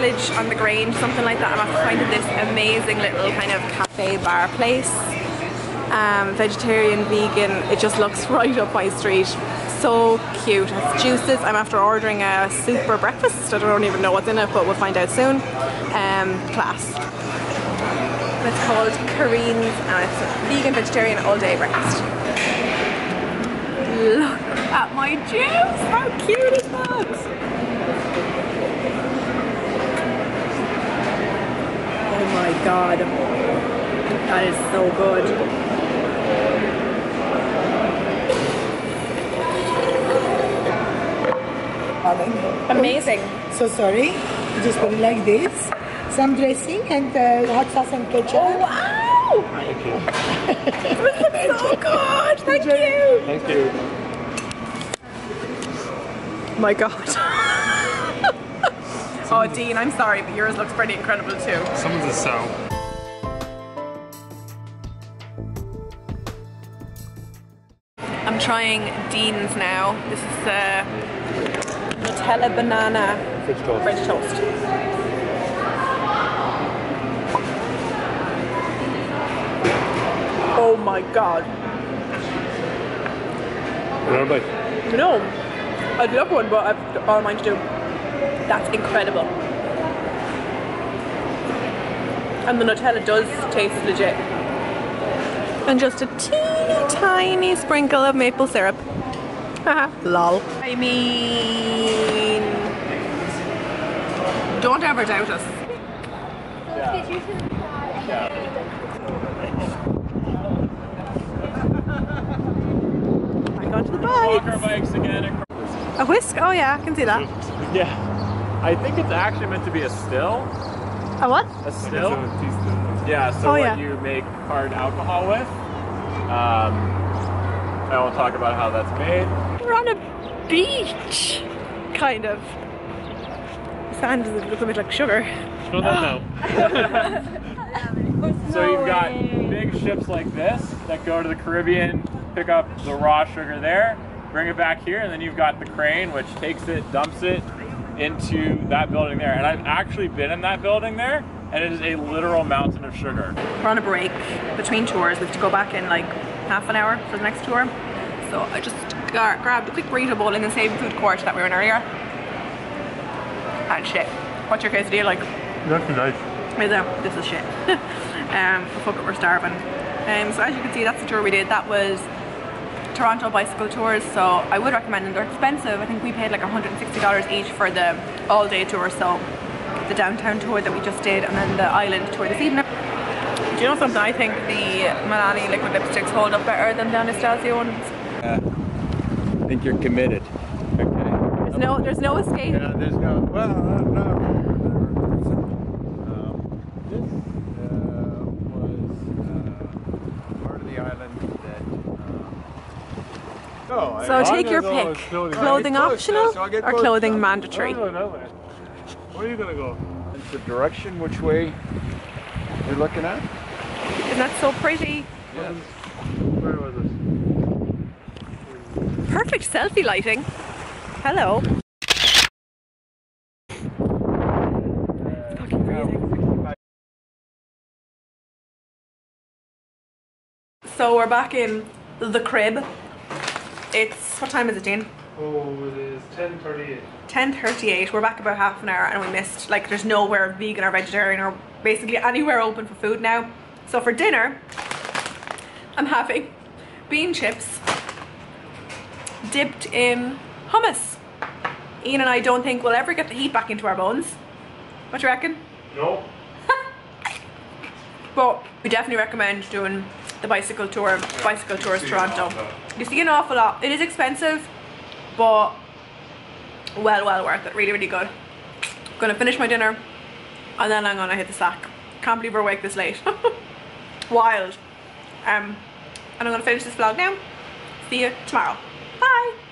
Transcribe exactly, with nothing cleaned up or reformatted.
village on the Grange, something like that. I'm after finding this amazing little kind of cafe bar place. Um, vegetarian, vegan, it just looks right up my street. So cute. It's juices. I'm after ordering a super breakfast. I don't even know what's in it, but we'll find out soon. Um, class. It's called Kareen's and it's a vegan, vegetarian, all day breakfast. Look at my juice! How cute is that? Oh my god. That is so good. Amazing. So sorry, just put it like this. Some dressing and uh, hot sauce and ketchup. Oh wow! Thank you. This looks so good. Thank you. Thank you. My God. Oh Dean, I'm sorry, but yours looks pretty incredible too. Someone's a sow. I'm trying Dean's now. This is uh. Nutella banana French toast. French toast. Oh my god. Another bite. You know, I'd love one, but I've all mine to do. That's incredible. And the Nutella does taste legit. And just a teeny tiny sprinkle of maple syrup. Haha, lol. I mean, don't ever doubt us. I got to the bikes. Our bikes again. A whisk? Oh yeah, I can see that. Yeah, I think it's actually meant to be a still. A what? A still. Yeah, so oh, what yeah. you make hard alcohol with. Um, I won't talk about how that's made. We're on a beach, kind of. The sand looks a bit like sugar. No, no, no. So you've got big ships like this that go to the Caribbean, pick up the raw sugar there, bring it back here, and then you've got the crane which takes it, dumps it into that building there. And I've actually been in that building there, and it is a literal mountain of sugar. We're on a break between tours. We have to go back in like half an hour for the next tour. So I just got, grabbed a quick burrito bowl in the same food court that we were in earlier. And shit. What's your quesadilla like? That's nice. Is This is shit. um, fuck it, we're starving. Um, so as you can see, that's the tour we did. That was Toronto bicycle tours, so I would recommend them. They're expensive. I think we paid like one hundred sixty dollars each for the all-day tour, so the downtown tour that we just did and then the island tour this evening. Do you know something? I think the Milani liquid lipsticks hold up better than the Anastasia ones. Yeah. I think you're committed. Okay. There's no, there's no escape. Yeah, there's no. Well, no. no. Um, this uh, was uh, part of the island that. Um... No, so I take your pick. Clothing, clothing optional now, so or clothing now. mandatory. No, no, no. Where are you gonna go? It's the direction which way you're looking at. Isn't that so pretty? Yes. Where was it? Perfect selfie lighting. Hello. It's fucking crazy. So we're back in the crib. It's, what time is it, Dean? Oh, it is ten thirty-eight. ten thirty-eight. We're back about half an hour and we missed, like, there's nowhere vegan or vegetarian or basically anywhere open for food now. So for dinner, I'm having bean chips dipped in hummus. Ian and I don't think we'll ever get the heat back into our bones. What do you reckon? No. But we definitely recommend doing the bicycle tour, bicycle tours Toronto. You see an awful lot. It is expensive, but well, well worth it. Really, really good. I'm gonna finish my dinner and then I'm gonna hit the sack. Can't believe we're awake this late. Wild. Um, and I'm gonna finish this vlog now. See you tomorrow. Bye.